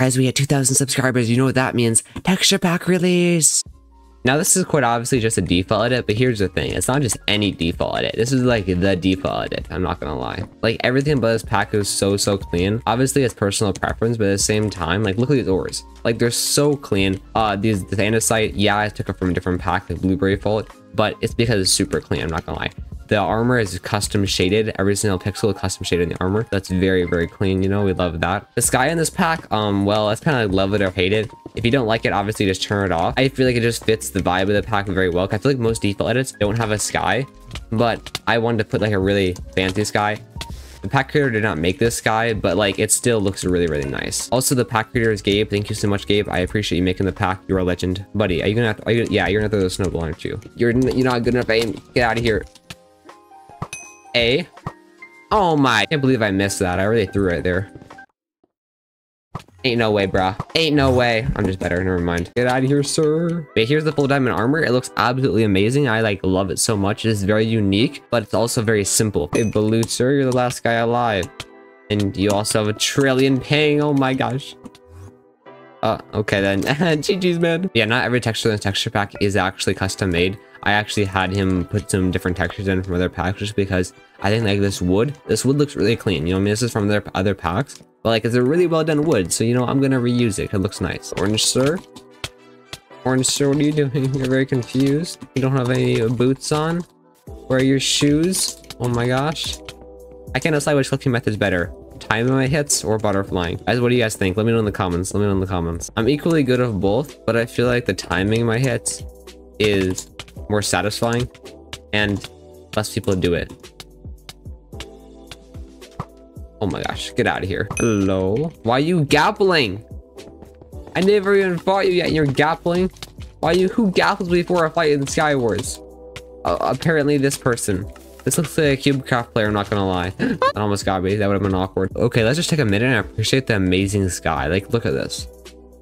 Guys, we had 2,000 subscribers. You know what that means. Texture pack release. Now, this is quite obviously just a default edit, but here's the thing. It's not just any default edit. This is like the default edit. I'm not going to lie. Like, everything about this pack is so clean. Obviously, it's personal preference, but at the same time, like, look at these ores. Like, they're so clean. This andesite, yeah, I took it from a different pack, the Blueberry Fold, but it's because it's super clean. I'm not going to lie. The armor is custom shaded. Every single pixel is custom shaded in the armor. That's very clean. You know, we love that. The sky in this pack, well, that's kind of like love it or hate it. If you don't like it, obviously just turn it off. I feel like it just fits the vibe of the pack very well. I feel like most default edits don't have a sky, but I wanted to put like a really fancy sky. The pack creator did not make this sky, but like it still looks really nice. Also, the pack creator is Gabe. Thank you so much, Gabe. I appreciate you making the pack. You're a legend, buddy. Are you gonna? Yeah, you're gonna throw the snowball, aren't you? You're not good enough aim. Get out of here. A. Oh my, I can't believe I missed that. I really threw it there. Ain't no way, bruh. Ain't no way. I'm just better. Never mind. Get out of here, sir. But here's the full diamond armor. It looks absolutely amazing. I like love it so much. It is very unique, but it's also very simple. Hey, Baloo, sir, you're the last guy alive. And you also have a trillion ping. Oh my gosh. Okay then. GG's, man. Yeah, not every texture in the texture pack is actually custom made. I actually had him put some different textures in from other packs just because I think like this wood looks really clean. You know what I mean? This is from their other packs, but like it's a really well done wood. So, you know, I'm going to reuse it. It looks nice. Orange sir. Orange sir, what are you doing? You're very confused. You don't have any boots on. Where are your shoes? Oh my gosh. I can't decide which clipping method's better. Timing my hits or butterflying. Guys, what do you guys think? Let me know in the comments. Let me know in the comments. I'm equally good of both, but I feel like the timing of my hits is more satisfying and less people do it. Oh my gosh, get out of here. Hello? Why are you gappling? I never even fought you yet and you're gappling? Why you? Who gapples before a fight in Sky Wars? Apparently this person. This looks like a Cubecraft player, I'm not gonna lie. That almost got me, that would have been awkward. Okay, let's just take a minute and appreciate the amazing sky. Like, look at this.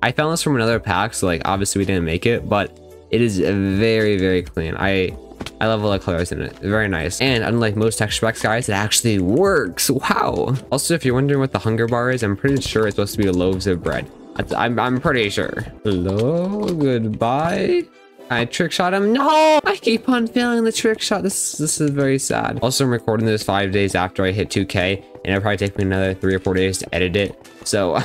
I found this from another pack, so like, obviously we didn't make it, but it is very clean. I love all the colors in it. Very nice. And unlike most texture packs, guys, it actually works. Wow. Also, if you're wondering what the hunger bar is, I'm pretty sure it's supposed to be loaves of bread. I'm pretty sure. Hello, goodbye. I trick shot him. No, I keep on failing the trick shot. This is very sad. Also, I'm recording this 5 days after I hit 2K, and it'll probably take me another 3 or 4 days to edit it. So,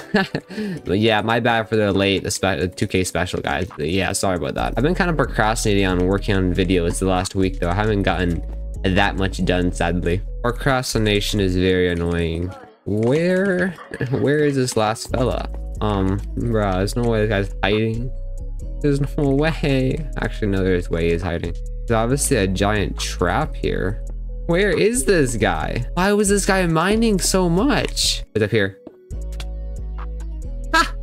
but yeah, my bad for the late 2K special, guys. But yeah, sorry about that. I've been kind of procrastinating on working on videos the last week, though. I haven't gotten that much done, sadly. Procrastination is very annoying. Where is this last fella? Bruh, there's no way this guy's hiding. There's no way. Actually, no, there's way he's hiding. There's obviously a giant trap here. Where is this guy? Why was this guy mining so much? It's up here. Ha!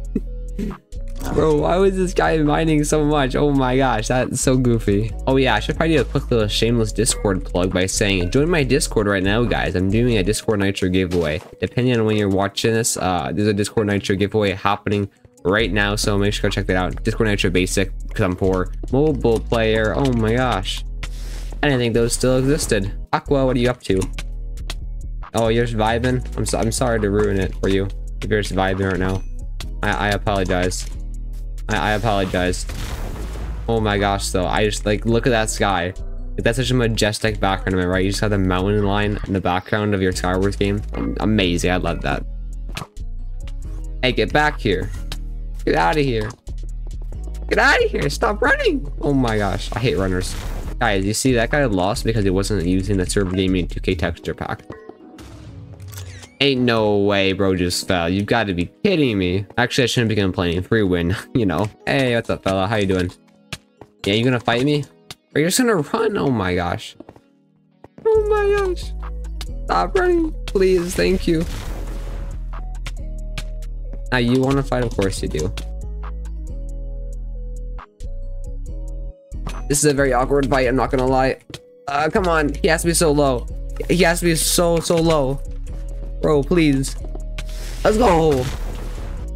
Bro, why was this guy mining so much? Oh my gosh, that's so goofy. Oh yeah, I should probably do a quick little shameless Discord plug by saying, join my Discord right now, guys. I'm doing a Discord Nitro giveaway. Depending on when you're watching this, there's a Discord Nitro giveaway happening right now, so make sure to check that out. Discord Nitro Basic, because I'm poor. Mobile player, oh my gosh. I didn't think those still existed. Aqua, what are you up to? Oh, you're just vibing? I'm sorry to ruin it for you. If you're just vibing right now. I apologize. I apologize. Oh my gosh, though. I just, like, look at that sky. Like, that's such a majestic background, am I right? You just have the mountain line in the background of your Sky Wars game. Amazing, I love that. Hey, get back here. Get out of here. Get out of here. Stop running. Oh my gosh. I hate runners. Guys, you see that guy lost because he wasn't using the Server Gaming 2K texture pack. Ain't no way, bro, just fell. You've got to be kidding me. Actually, I shouldn't be complaining. Free win, you know. Hey, what's up, fella? How you doing? Yeah, you gonna fight me? Or you're just gonna run? Oh my gosh. Oh my gosh. Stop running. Please, thank you. Now you want to fight? Of course you do. This is a very awkward fight, I'm not gonna lie. Come on, he has to be so low. He has to be so low. Bro, please. Let's go.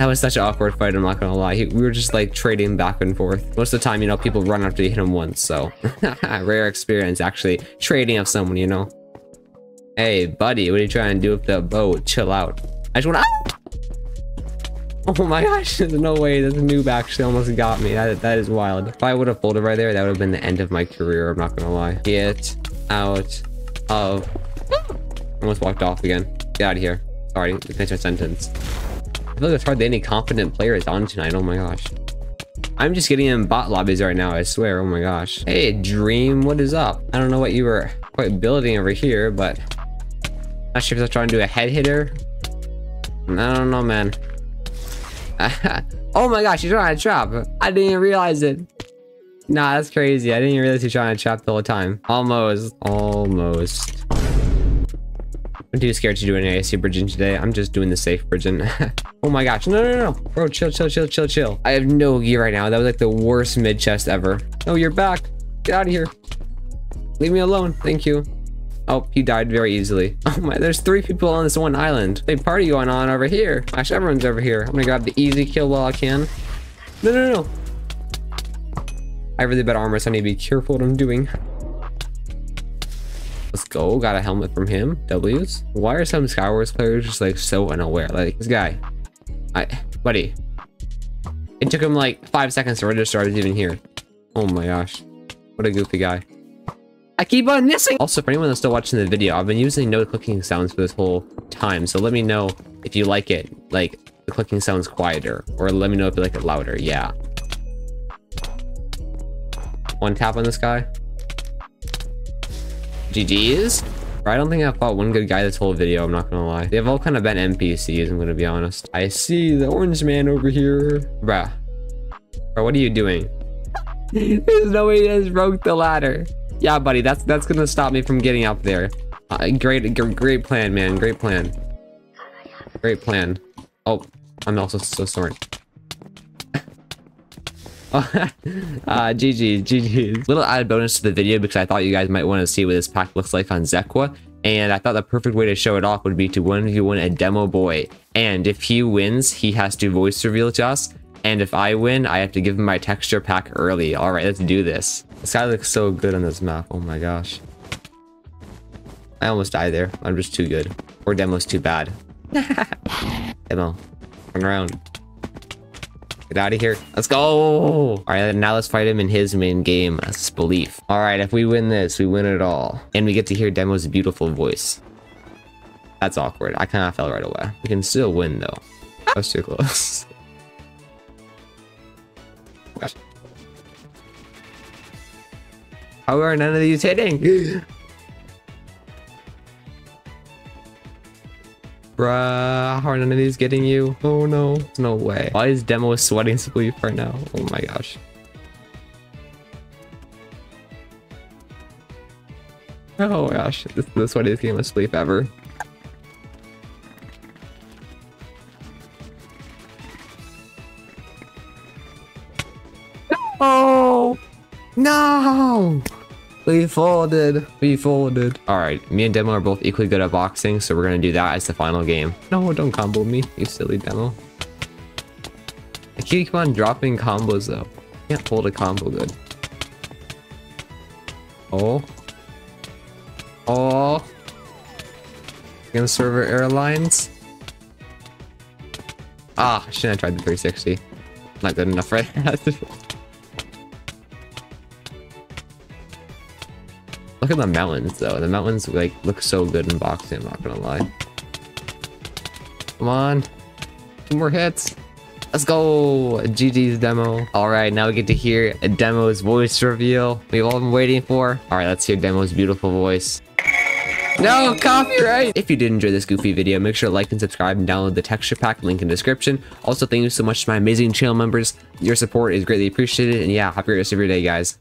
That was such an awkward fight, I'm not gonna lie. We were just like trading back and forth. Most of the time, you know, people run after you hit them once, so. Rare experience, actually. Trading up someone, you know. Hey, buddy, what are you trying to do with the boat? Chill out. I just want to... Oh my gosh, there's no way. This noob actually almost got me. That is wild. If I would have folded right there, that would have been the end of my career. I'm not gonna lie. Get out of... Almost walked off again. Get out of here. Sorry, finish my sentence. I feel like it's hardly any confident player is on tonight. Oh my gosh. I'm just getting in bot lobbies right now, I swear. Oh my gosh. Hey, Dream, what is up? I don't know what you were quite building over here, but... Not sure if I was trying to do a head hitter. I don't know, man. Oh my gosh, you're trying to trap. I didn't even realize it. Nah, that's crazy. I didn't even realize you're trying to trap the whole time. Almost. I'm too scared to do an ASC bridging today. I'm just doing the safe bridging. Oh my gosh. No. Bro, chill. I have no gear right now. That was like the worst mid chest ever. Oh, you're back. Get out of here. Leave me alone. Thank you. Oh, he died very easily. Oh my, there's 3 people on this one island. They party going on over here. Actually, everyone's over here. I'm gonna grab the easy kill while I can. No. I have really bad armor, so I need to be careful what I'm doing. Let's go. Got a helmet from him. W's. Why are some Skywars players just like so unaware? Like this guy. Buddy. It took him like 5 seconds to register I was even here. Oh my gosh. What a goofy guy. I keep on missing! Also, for anyone that's still watching the video, I've been using no clicking sounds for this whole time, so let me know if you like it, like, the clicking sounds quieter, or let me know if you like it louder, yeah. One tap on this guy. GG's? I don't think I fought one good guy this whole video, I'm not gonna lie. They've all kind of been NPCs, I'm gonna be honest. I see the orange man over here. Bruh. Bro, what are you doing? There's no way he just broke the ladder. Yeah, buddy, that's gonna stop me from getting up there. Great plan, man. Great plan. Oh, I'm also so sorry. GG. Little added bonus to the video because I thought you guys might want to see what this pack looks like on Zekwa, and I thought the perfect way to show it off would be to 1v1 a demo boy. And if he wins, he has to voice reveal to us. And if I win, I have to give him my texture pack early. All right, let's do this. This guy looks so good on this map. Oh my gosh. I almost died there. I'm just too good. Or demo's too bad. Demo. Turn around. Get out of here. Let's go. All right, now let's fight him in his main game, Spelief. All right, if we win this, we win it all. And we get to hear Demo's beautiful voice. That's awkward. I kind of fell right away. We can still win though. That was too close. How are none of these hitting? Bruh, how are none of these getting you? Oh no, there's no way. Why is Demo sweating Spelief right now? Oh my gosh. Oh my gosh, this is the sweatiest game of Spelief ever. No! We folded. Alright, me and Demo are both equally good at boxing, so we're gonna do that as the final game. No, don't combo me, you silly Demo. I keep on dropping combos though. Can't hold a combo good. Oh. Against Server Airlines. Ah, shouldn't have tried the 360. Not good enough for that. Look at the mountains though. The mountains like look so good in boxing, I'm not gonna lie. Come on. 2 more hits. Let's go. GG's Demo. Alright, now we get to hear a Demo's voice reveal. We've all been waiting for. Alright, let's hear Demo's beautiful voice. No, copyright! If you did enjoy this goofy video, make sure to like and subscribe and download the texture pack, link in the description. Also, thank you so much to my amazing channel members. Your support is greatly appreciated, and yeah, happy rest of your day, guys.